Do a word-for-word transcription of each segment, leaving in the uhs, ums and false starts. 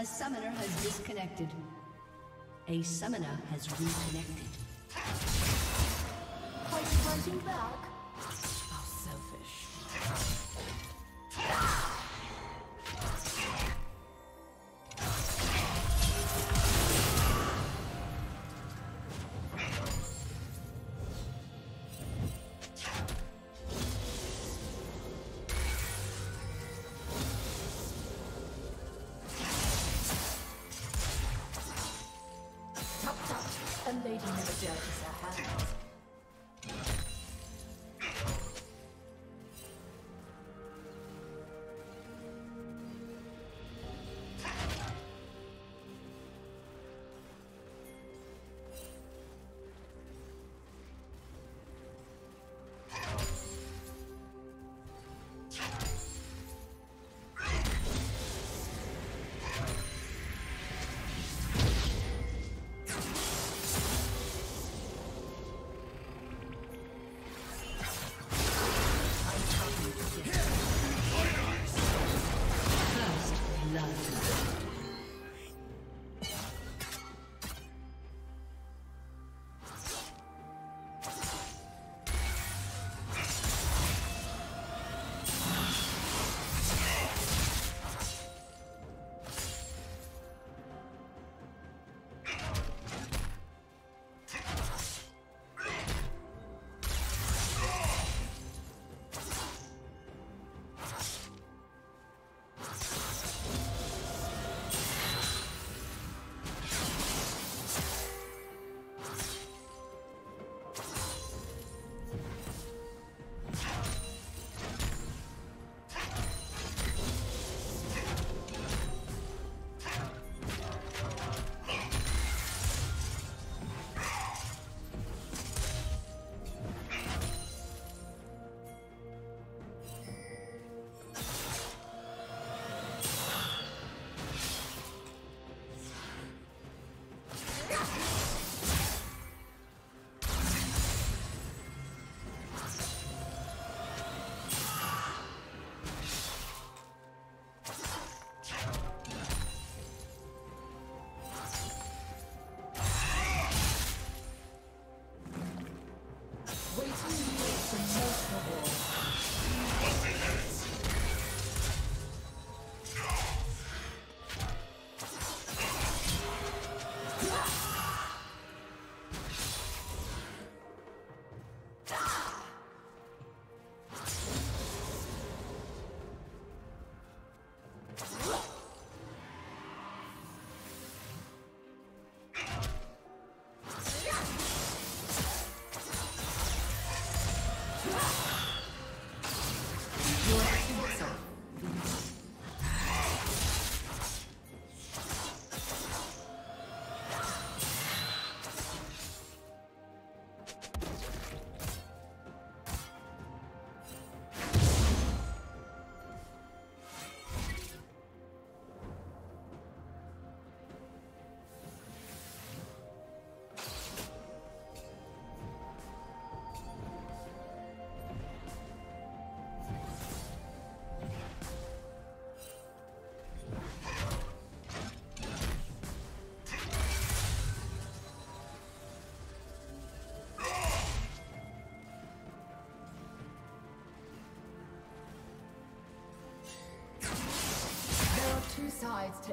A summoner has disconnected. A summoner has reconnected. Quite fronting back. How selfish. Sides to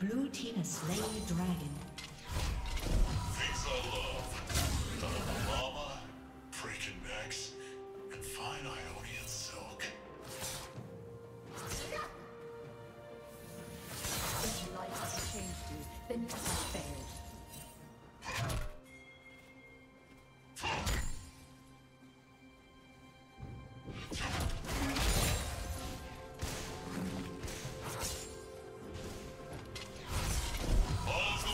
Blue team has slain the dragon. All the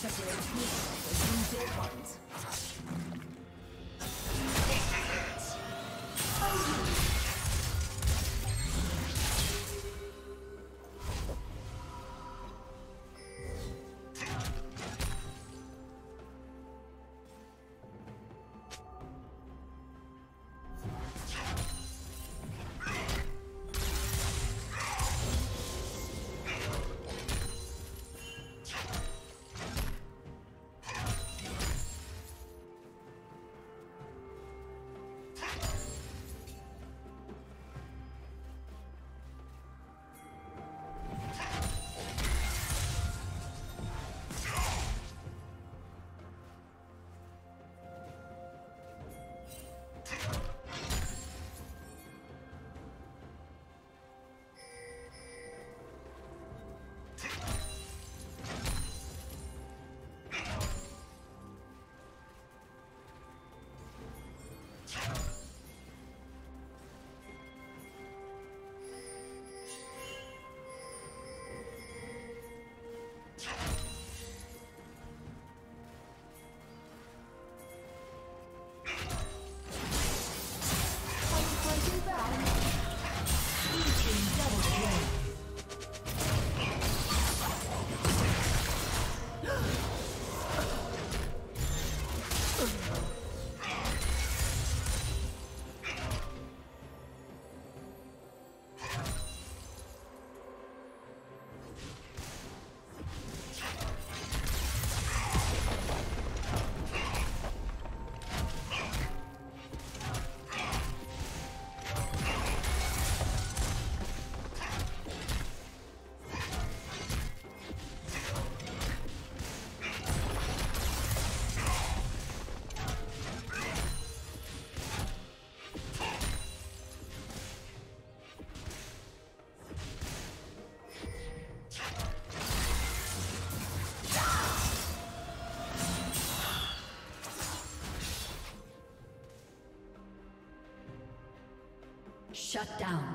Separate two from dead ones. Shut down.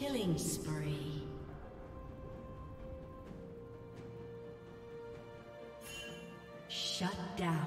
Killing spree. Shut down.